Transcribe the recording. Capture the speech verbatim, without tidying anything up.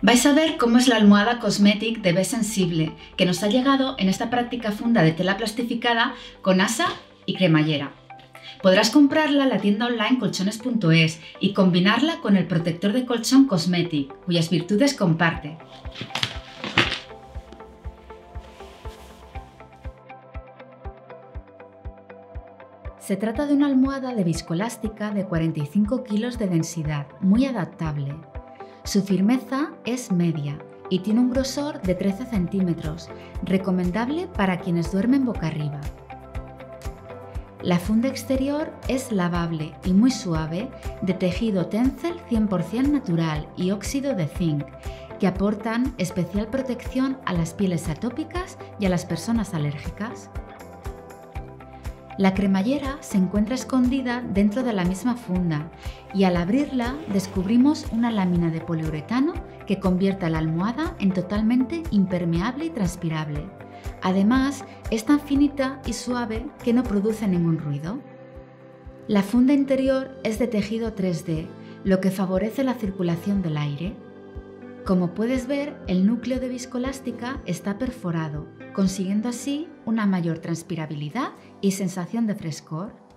Vais a ver cómo es la almohada Cosmetic de B-Sensible, que nos ha llegado en esta práctica funda de tela plastificada con asa y cremallera. Podrás comprarla en la tienda online colchones punto es y combinarla con el protector de colchón Cosmetic, cuyas virtudes comparte. Se trata de una almohada de viscoelástica de cuarenta y cinco kilos de densidad, muy adaptable. Su firmeza es media y tiene un grosor de trece centímetros, recomendable para quienes duermen boca arriba. La funda exterior es lavable y muy suave, de tejido Tencel cien por cien natural y óxido de zinc, que aportan especial protección a las pieles atópicas y a las personas alérgicas. La cremallera se encuentra escondida dentro de la misma funda y al abrirla descubrimos una lámina de poliuretano que convierte a la almohada en totalmente impermeable y transpirable. Además, es tan finita y suave que no produce ningún ruido. La funda interior es de tejido tres D, lo que favorece la circulación del aire. Como puedes ver, el núcleo de viscoelástica está perforado, consiguiendo así una mayor transpirabilidad y sensación de frescor.